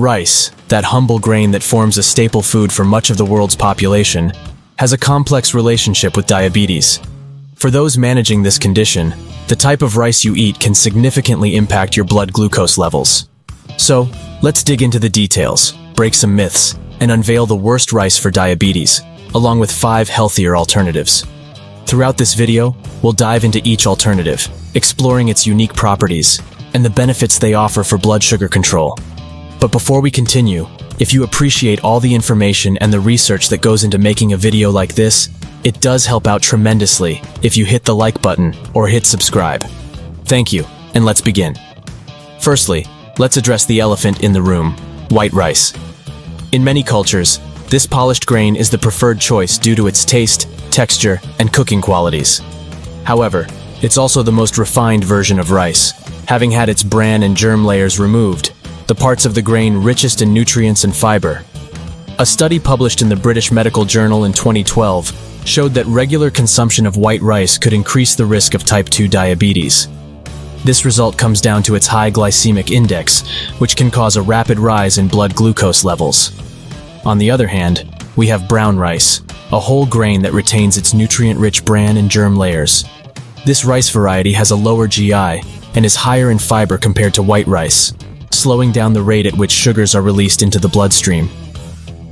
Rice, that humble grain that forms a staple food for much of the world's population, has a complex relationship with diabetes. For those managing this condition, the type of rice you eat can significantly impact your blood glucose levels. So, let's dig into the details, break some myths, and unveil the worst rice for diabetes, along with 5 healthier alternatives. Throughout this video, we'll dive into each alternative, exploring its unique properties and the benefits they offer for blood sugar control. But before we continue, if you appreciate all the information and the research that goes into making a video like this, it does help out tremendously if you hit the like button or hit subscribe. Thank you, and let's begin. Firstly, let's address the elephant in the room, white rice. In many cultures, this polished grain is the preferred choice due to its taste, texture, and cooking qualities. However, it's also the most refined version of rice, having had its bran and germ layers removed, the parts of the grain richest in nutrients and fiber. A study published in the British Medical Journal in 2012 showed that regular consumption of white rice could increase the risk of type 2 diabetes. This result comes down to its high glycemic index, which can cause a rapid rise in blood glucose levels. On the other hand, we have brown rice, a whole grain that retains its nutrient-rich bran and germ layers. This rice variety has a lower GI and is higher in fiber compared to white rice, slowing down the rate at which sugars are released into the bloodstream.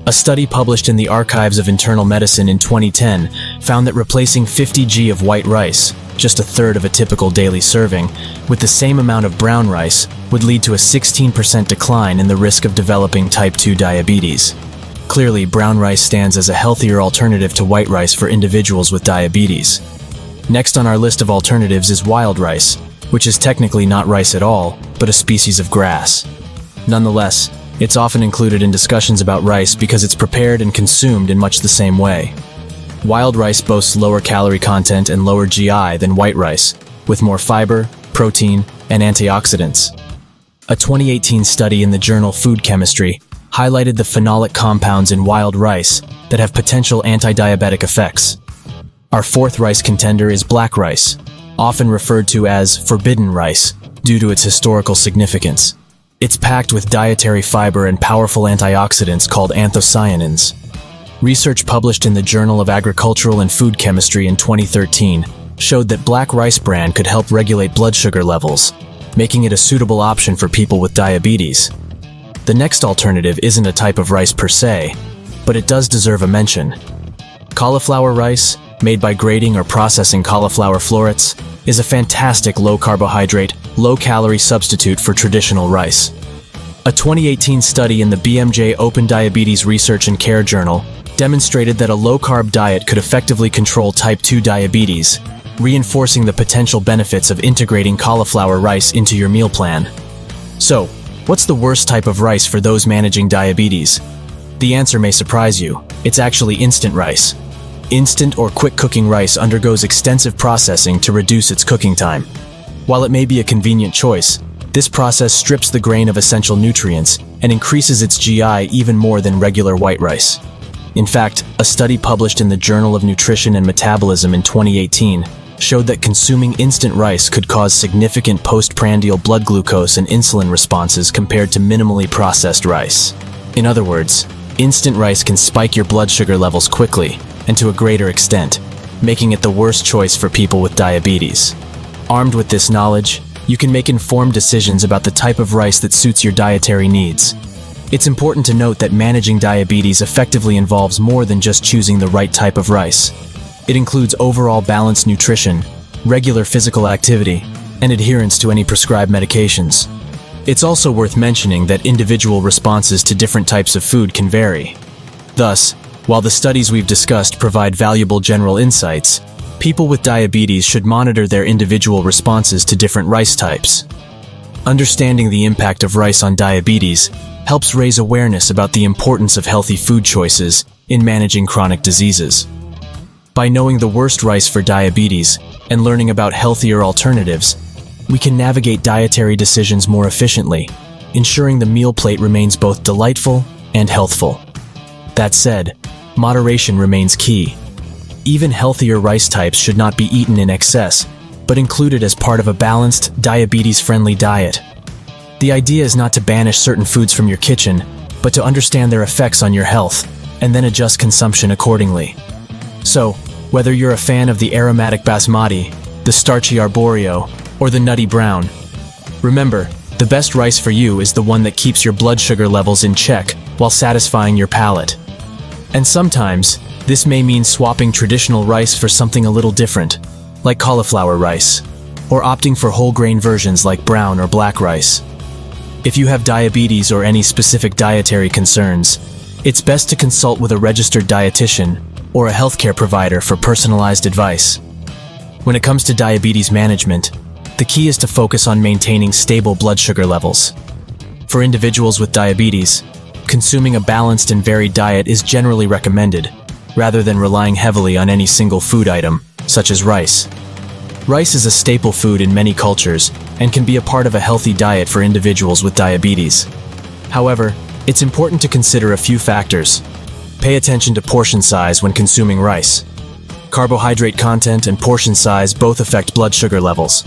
A study published in the Archives of Internal Medicine in 2010 found that replacing 50 g of white rice, just a third of a typical daily serving, with the same amount of brown rice would lead to a 16% decline in the risk of developing type 2 diabetes. Clearly, brown rice stands as a healthier alternative to white rice for individuals with diabetes. Next on our list of alternatives is wild rice, which is technically not rice at all, but a species of grass. Nonetheless, it's often included in discussions about rice because it's prepared and consumed in much the same way. Wild rice boasts lower calorie content and lower GI than white rice, with more fiber, protein, and antioxidants. A 2018 study in the journal Food Chemistry highlighted the phenolic compounds in wild rice that have potential anti-diabetic effects. Our fourth rice contender is black rice, often referred to as forbidden rice due to its historical significance. It's packed with dietary fiber and powerful antioxidants called anthocyanins. Research published in the Journal of Agricultural and Food Chemistry in 2013 showed that black rice bran could help regulate blood sugar levels, making it a suitable option for people with diabetes. The next alternative isn't a type of rice per se, but it does deserve a mention. Cauliflower rice, made by grating or processing cauliflower florets, is a fantastic low-carbohydrate, low-calorie substitute for traditional rice. A 2018 study in the BMJ Open Diabetes Research and Care Journal demonstrated that a low-carb diet could effectively control type 2 diabetes, reinforcing the potential benefits of integrating cauliflower rice into your meal plan. So, what's the worst type of rice for those managing diabetes? The answer may surprise you. It's actually instant rice. Instant or quick-cooking rice undergoes extensive processing to reduce its cooking time. While it may be a convenient choice, this process strips the grain of essential nutrients and increases its GI even more than regular white rice. In fact, a study published in the Journal of Nutrition and Metabolism in 2018 showed that consuming instant rice could cause significant postprandial blood glucose and insulin responses compared to minimally processed rice. In other words, instant rice can spike your blood sugar levels quickly, and to a greater extent, making it the worst choice for people with diabetes. Armed with this knowledge, you can make informed decisions about the type of rice that suits your dietary needs. It's important to note that managing diabetes effectively involves more than just choosing the right type of rice. It includes overall balanced nutrition, regular physical activity, and adherence to any prescribed medications. It's also worth mentioning that individual responses to different types of food can vary. Thus, while the studies we've discussed provide valuable general insights, people with diabetes should monitor their individual responses to different rice types. Understanding the impact of rice on diabetes helps raise awareness about the importance of healthy food choices in managing chronic diseases. By knowing the worst rice for diabetes and learning about healthier alternatives, we can navigate dietary decisions more efficiently, ensuring the meal plate remains both delightful and healthful. That said, moderation remains key. Even healthier rice types should not be eaten in excess, but included as part of a balanced, diabetes-friendly diet. The idea is not to banish certain foods from your kitchen, but to understand their effects on your health, and then adjust consumption accordingly. So, whether you're a fan of the aromatic basmati, the starchy arborio, or the nutty brown, remember, the best rice for you is the one that keeps your blood sugar levels in check while satisfying your palate. And sometimes, this may mean swapping traditional rice for something a little different, like cauliflower rice, or opting for whole grain versions like brown or black rice. If you have diabetes or any specific dietary concerns, it's best to consult with a registered dietitian or a healthcare provider for personalized advice. When it comes to diabetes management, the key is to focus on maintaining stable blood sugar levels. For individuals with diabetes, consuming a balanced and varied diet is generally recommended, rather than relying heavily on any single food item, such as rice. Rice is a staple food in many cultures and can be a part of a healthy diet for individuals with diabetes. However, it's important to consider a few factors. Pay attention to portion size when consuming rice. Carbohydrate content and portion size both affect blood sugar levels.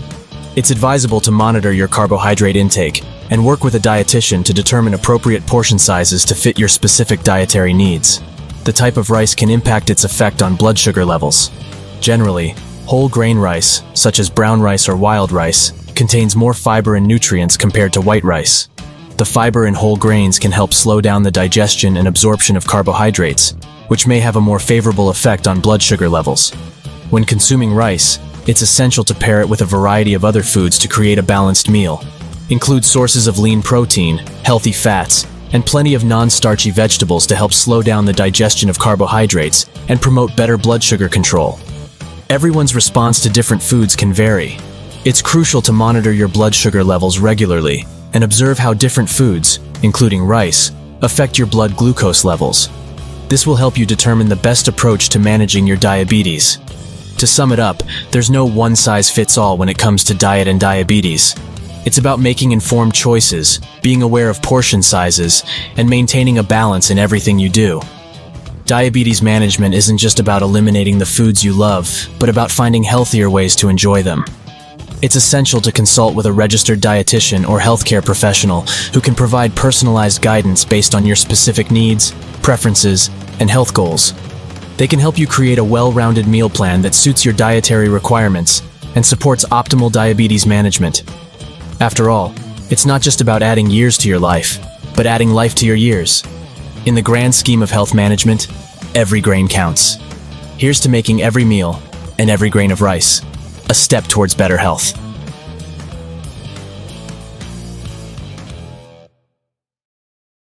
It's advisable to monitor your carbohydrate intake and work with a dietitian to determine appropriate portion sizes to fit your specific dietary needs. The type of rice can impact its effect on blood sugar levels. Generally, whole grain rice, such as brown rice or wild rice, contains more fiber and nutrients compared to white rice. The fiber in whole grains can help slow down the digestion and absorption of carbohydrates, which may have a more favorable effect on blood sugar levels. When consuming rice, it's essential to pair it with a variety of other foods to create a balanced meal. Include sources of lean protein, healthy fats, and plenty of non-starchy vegetables to help slow down the digestion of carbohydrates and promote better blood sugar control. Everyone's response to different foods can vary. It's crucial to monitor your blood sugar levels regularly and observe how different foods, including rice, affect your blood glucose levels. This will help you determine the best approach to managing your diabetes. To sum it up, there's no one-size-fits-all when it comes to diet and diabetes. It's about making informed choices, being aware of portion sizes, and maintaining a balance in everything you do. Diabetes management isn't just about eliminating the foods you love, but about finding healthier ways to enjoy them. It's essential to consult with a registered dietitian or healthcare professional who can provide personalized guidance based on your specific needs, preferences, and health goals. They can help you create a well-rounded meal plan that suits your dietary requirements and supports optimal diabetes management. After all, it's not just about adding years to your life, but adding life to your years. In the grand scheme of health management, every grain counts. Here's to making every meal and every grain of rice a step towards better health.